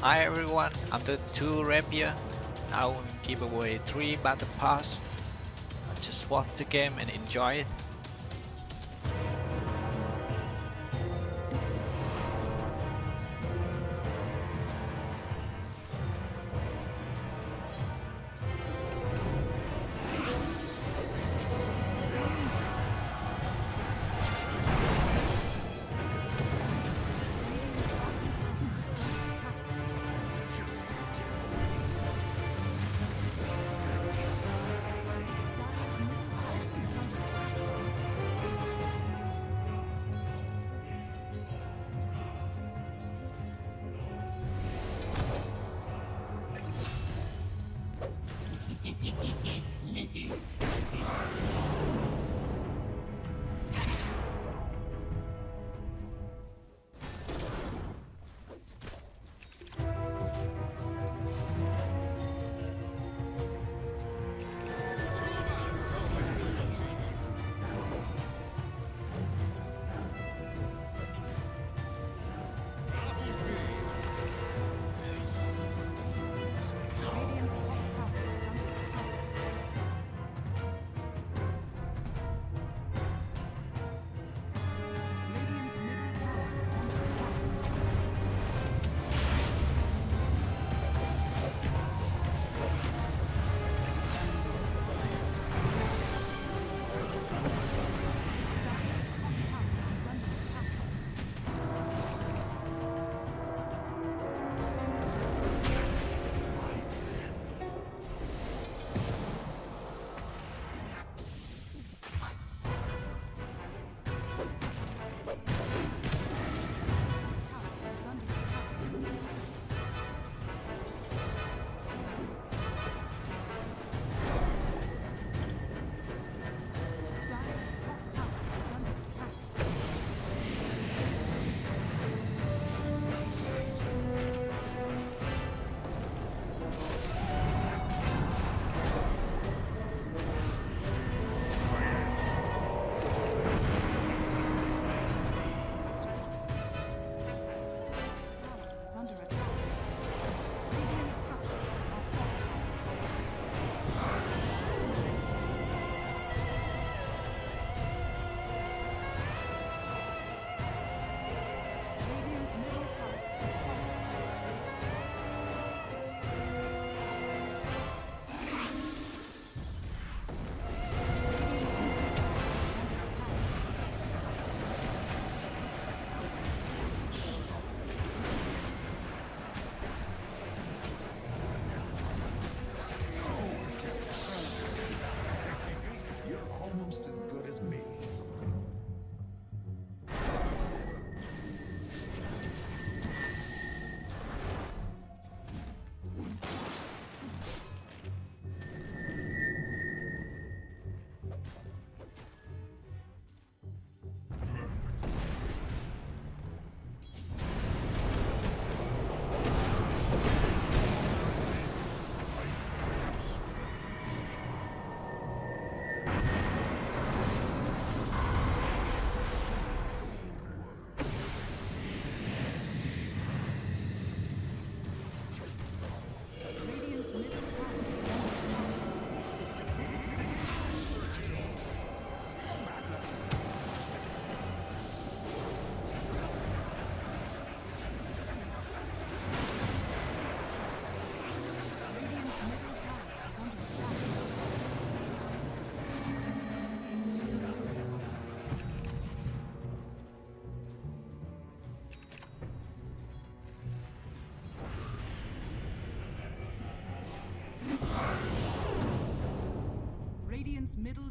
Hi everyone, after 2 rapier, I will give away 3 battle pass. Just watch the game and enjoy it. Middle